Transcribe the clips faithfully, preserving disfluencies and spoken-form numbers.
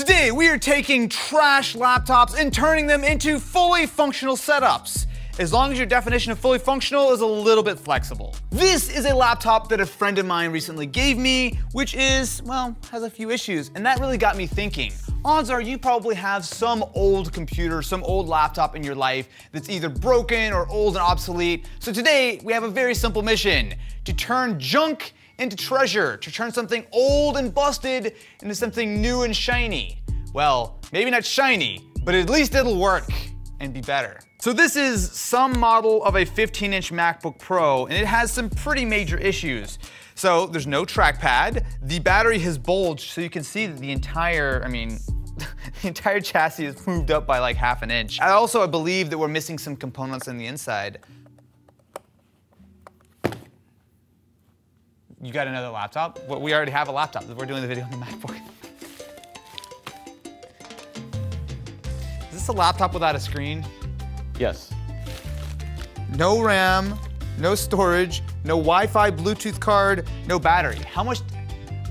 Today, we are taking trash laptops and turning them into fully functional setups, as long as your definition of fully functional is a little bit flexible. This is a laptop that a friend of mine recently gave me, which is, well, has a few issues, and that really got me thinking. Odds are you probably have some old computer, some old laptop in your life that's either broken or old and obsolete. So today, we have a very simple mission: to turn junk into treasure, to turn something old and busted into something new and shiny. Well, maybe not shiny, but at least it'll work and be better. So this is some model of a fifteen inch MacBook Pro, and it has some pretty major issues. So there's no trackpad, the battery has bulged, so you can see that the entire, I mean, the entire chassis is moved up by like half an inch. I also, I believe that we're missing some components on the inside. You got another laptop? Well, we already have a laptop. We're doing the video on the MacBook. Is this a laptop without a screen? Yes. No RAM, no storage, no Wi-Fi, Bluetooth card, no battery. How much?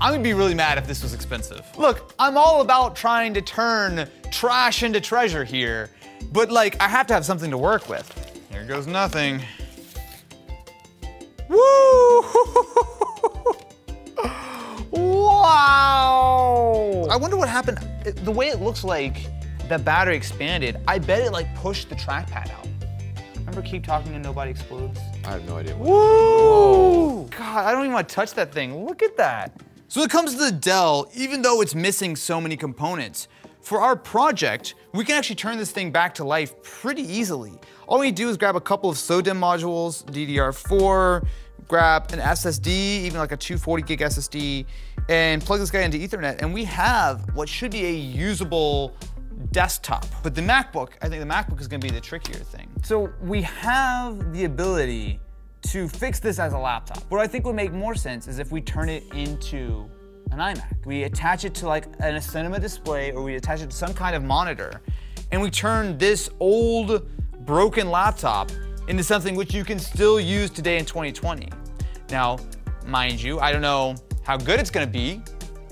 I would be really mad if this was expensive. Look, I'm all about trying to turn trash into treasure here, but like, I have to have something to work with. There goes nothing. Woo! Wow! I wonder what happened. The way it looks like the battery expanded, I bet it like pushed the trackpad out. Remember Keep Talking and Nobody Explodes? I have no idea what. Woo! God, I don't even want to touch that thing. Look at that. So when it comes to the Dell, even though it's missing so many components, for our project, we can actually turn this thing back to life pretty easily. All we do is grab a couple of SODIMM modules, D D R four, grab an S S D, even like a two forty gig S S D, and plug this guy into Ethernet, and we have what should be a usable desktop. But the MacBook, I think the MacBook is gonna be the trickier thing. So we have the ability to fix this as a laptop. What I think would make more sense is if we turn it into an iMac. We attach it to like an, a cinema display, or we attach it to some kind of monitor, and we turn this old, broken laptop into something which you can still use today in twenty twenty. Now, mind you, I don't know how good it's gonna be,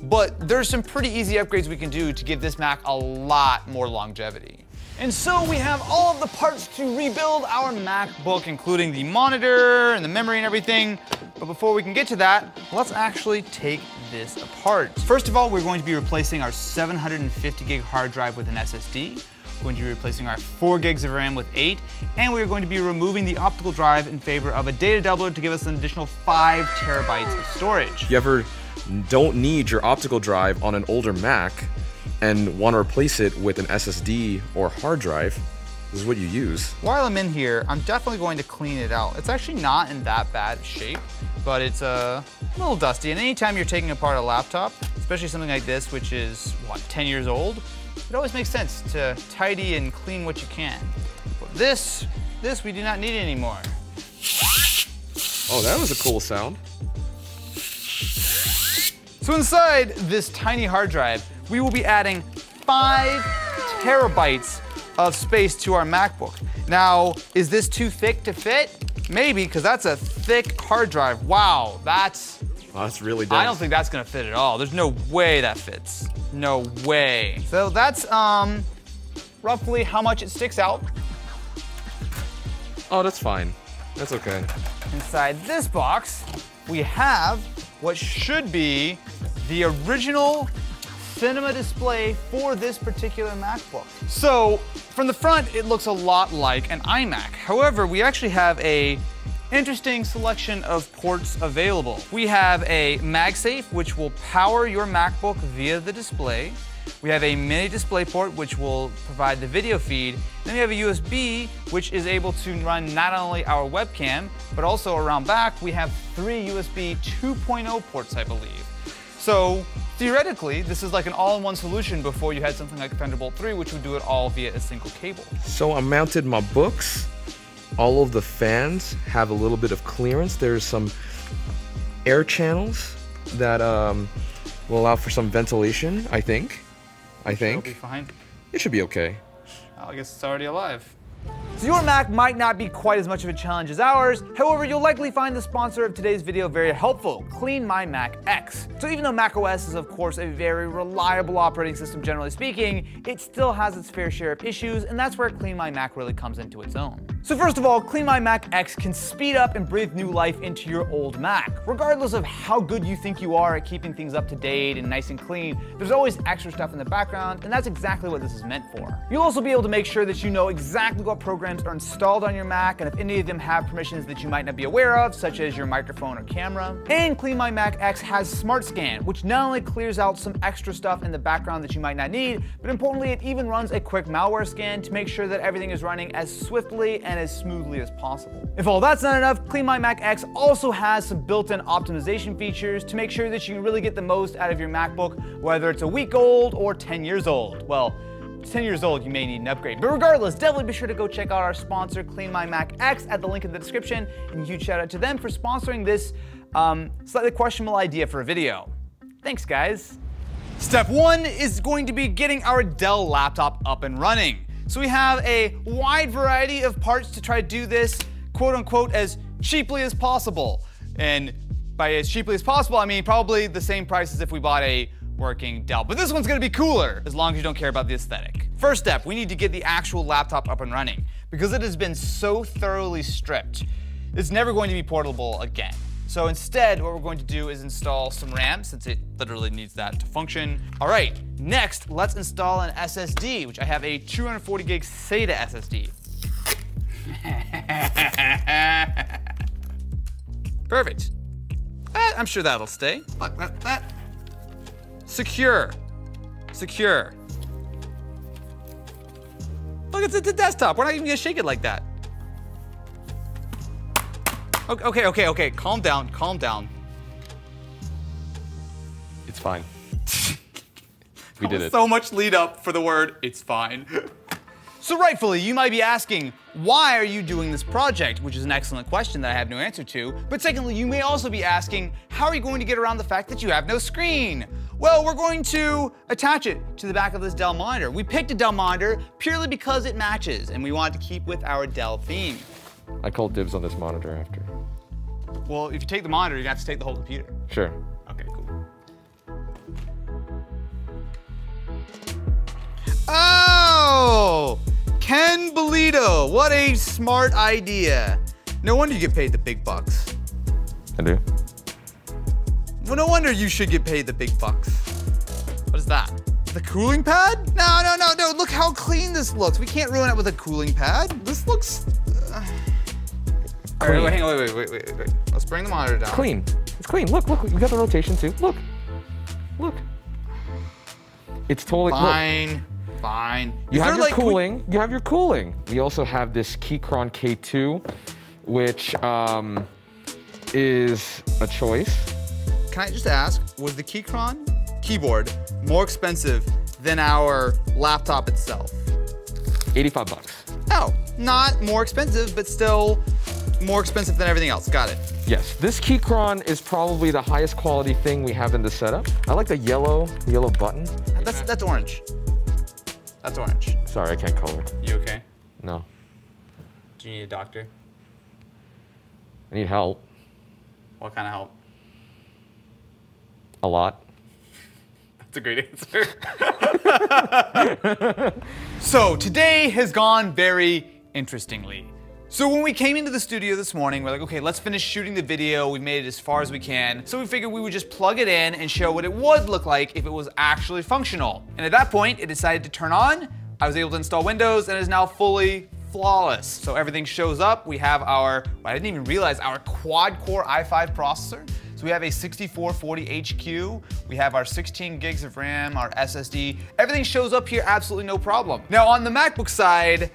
but there's some pretty easy upgrades we can do to give this Mac a lot more longevity. And so we have all of the parts to rebuild our MacBook, including the monitor and the memory and everything. But before we can get to that, let's actually take this apart. First of all, we're going to be replacing our seven hundred fifty gig hard drive with an S S D. We're going to be replacing our four gigs of RAM with eight, and we're going to be removing the optical drive in favor of a data doubler to give us an additional five terabytes of storage. You ever don't need your optical drive on an older Mac and want to replace it with an S S D or hard drive? This is what you use. While I'm in here, I'm definitely going to clean it out. It's actually not in that bad shape, but it's uh, a little dusty. And anytime you're taking apart a laptop, especially something like this, which is, what, ten years old, it always makes sense to tidy and clean what you can. But this, this we do not need anymore. Oh, that was a cool sound. So inside this tiny hard drive, we will be adding five terabytes of space to our MacBook. Now, is this too thick to fit? Maybe, because that's a thick hard drive. Wow, that's... Oh, that's really dense. I don't think that's gonna fit at all. There's no way that fits. No way. So that's um, roughly how much it sticks out. Oh, that's fine. That's okay. Inside this box, we have what should be the original cinema display for this particular MacBook. So from the front, it looks a lot like an iMac. However, we actually have a interesting selection of ports available. We have a MagSafe, which will power your MacBook via the display. We have a mini display port, which will provide the video feed. Then we have a U S B, which is able to run not only our webcam, but also around back, we have three U S B two point oh ports, I believe. So theoretically, this is like an all-in-one solution before you had something like Thunderbolt three, which would do it all via a single cable. So I mounted my books. All of the fans have a little bit of clearance. There's some air channels that um, will allow for some ventilation, I think. I think. It'll be fine. It should be okay. Well, I guess it's already alive. So your Mac might not be quite as much of a challenge as ours, however you'll likely find the sponsor of today's video very helpful, CleanMyMac X. So even though macOS is of course a very reliable operating system generally speaking, it still has its fair share of issues, and that's where CleanMyMac really comes into its own. So first of all, CleanMyMac X can speed up and breathe new life into your old Mac. Regardless of how good you think you are at keeping things up to date and nice and clean, there's always extra stuff in the background, and that's exactly what this is meant for. You'll also be able to make sure that you know exactly what programs are installed on your Mac, and if any of them have permissions that you might not be aware of, such as your microphone or camera. And CleanMyMac X has Smart Scan, which not only clears out some extra stuff in the background that you might not need, but importantly, it even runs a quick malware scan to make sure that everything is running as swiftly and as smoothly as possible. If all that's not enough, CleanMyMac X also has some built-in optimization features to make sure that you can really get the most out of your MacBook, whether it's a week old or ten years old. Well, ten years old, you may need an upgrade. But regardless, definitely be sure to go check out our sponsor, CleanMyMac X, at the link in the description, and huge shout out to them for sponsoring this um, slightly questionable idea for a video. Thanks, guys. Step one is going to be getting our Dell laptop up and running. So we have a wide variety of parts to try to do this, quote unquote, as cheaply as possible. And by as cheaply as possible, I mean probably the same price as if we bought a working Dell. But this one's gonna be cooler, as long as you don't care about the aesthetic. First step, we need to get the actual laptop up and running, because it has been so thoroughly stripped, it's never going to be portable again. So instead, what we're going to do is install some RAM, since it literally needs that to function. All right, next, let's install an S S D, which I have a two hundred forty gig SATA S S D. Perfect. Uh, I'm sure that'll stay. Look, that, that. Secure. Secure. Look, it's at the desktop. We're not even gonna shake it like that. Okay, okay, okay, calm down, calm down. It's fine. We did it. So much lead up for the word, it's fine. So rightfully, you might be asking, why are you doing this project? Which is an excellent question that I have no answer to. But secondly, you may also be asking, how are you going to get around the fact that you have no screen? Well, we're going to attach it to the back of this Dell monitor. We picked a Dell monitor purely because it matches, and we wanted to keep with our Dell theme. I called dibs on this monitor after. Well, if you take the monitor, you're gonna have to take the whole computer. Sure. Okay, cool. Oh! Ken Bolito, what a smart idea. No wonder you get paid the big bucks. I do. Well, no wonder you should get paid the big bucks. What is that? The cooling pad? No, no, no, no, look how clean this looks. We can't ruin it with a cooling pad. This looks... Uh... All right, wait, hang on, wait, wait, wait, wait, wait. Let's bring the monitor down. It's clean. It's clean. Look, look, we got the rotation too. Look, look. It's totally fine. Look. Fine. You Is have your like, cooling. We... You have your cooling. We also have this Keychron K two, which um, is a choice. Can I just ask, was the Keychron keyboard more expensive than our laptop itself? eighty-five bucks. Oh, not more expensive, but still more expensive than everything else. Got it. Yes, this Keychron is probably the highest quality thing we have in the setup. I like the yellow, the yellow button. That's that's orange. That's orange. Sorry, I can't color. You okay? No. Do you need a doctor? I need help. What kind of help? A lot. That's a great answer. So today has gone very interestingly. So when we came into the studio this morning, we're like, okay, let's finish shooting the video. We made it as far as we can. So we figured we would just plug it in and show what it would look like if it was actually functional. And at that point, it decided to turn on. I was able to install Windows and it is now fully flawless. So everything shows up. We have our, well, I didn't even realize, our quad-core i five processor. So we have a sixty-four forty H Q, we have our sixteen gigs of RAM, our S S D, everything shows up here absolutely no problem. Now on the MacBook side,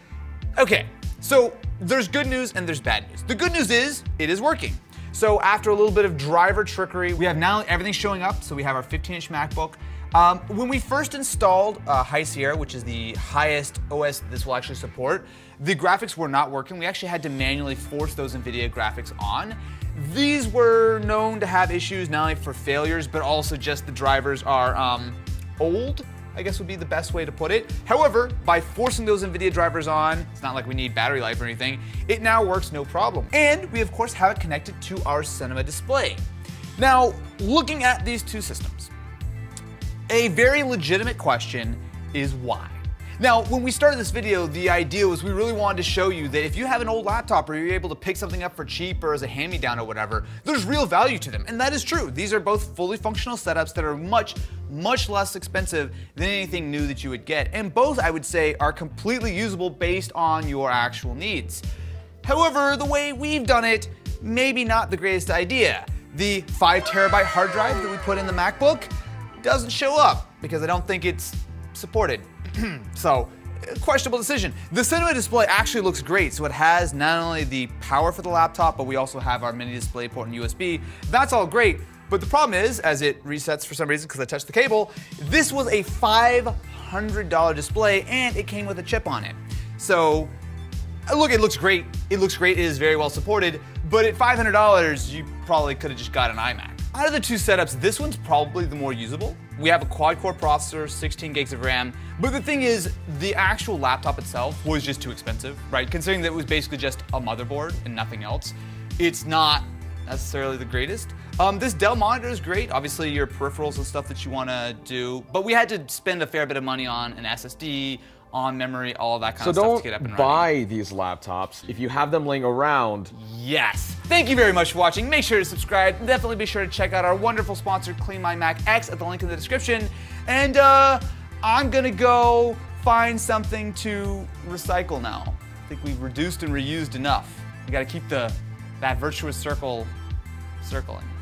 okay, so there's good news and there's bad news. The good news is, it is working. So after a little bit of driver trickery, we have now everything showing up, so we have our fifteen inch MacBook. Um, when we first installed uh, High Sierra, which is the highest O S this will actually support, the graphics were not working. We actually had to manually force those NVIDIA graphics on. These were known to have issues, not only for failures, but also just the drivers are um, old I guess would be the best way to put it. However, by forcing those NVIDIA drivers on, it's not like we need battery life or anything, it now works no problem. And we of course have it connected to our Cinema display. Now, looking at these two systems, a very legitimate question is why? Now, when we started this video, the idea was we really wanted to show you that if you have an old laptop or you're able to pick something up for cheap or as a hand-me-down or whatever, there's real value to them, and that is true. These are both fully functional setups that are much, much less expensive than anything new that you would get, and both, I would say, are completely usable based on your actual needs. However, the way we've done it, maybe not the greatest idea. The five terabyte hard drive that we put in the MacBook doesn't show up because I don't think it's supported. So, questionable decision. The Cinema display actually looks great, so it has not only the power for the laptop, but we also have our mini display port and U S B. That's all great, but the problem is, as it resets for some reason because I touched the cable, this was a five hundred dollar display and it came with a chip on it. So, look, it looks great. It looks great, it is very well supported, but at five hundred dollars, you probably could have just got an iMac. Out of the two setups, this one's probably the more usable. We have a quad-core processor, sixteen gigs of RAM, but the thing is, the actual laptop itself was just too expensive, right? Considering that it was basically just a motherboard and nothing else, it's not necessarily the greatest. Um, this Dell monitor is great, obviously your peripherals and stuff that you want to do, but we had to spend a fair bit of money on an S S D, on memory, all that kind so of stuff to get up and running. So don't buy these laptops if you have them laying around. Yes. Thank you very much for watching. Make sure to subscribe. Definitely be sure to check out our wonderful sponsor, CleanMyMac X, at the link in the description. And uh, I'm gonna go find something to recycle now. I think we've reduced and reused enough. We gotta keep the that virtuous circle circling.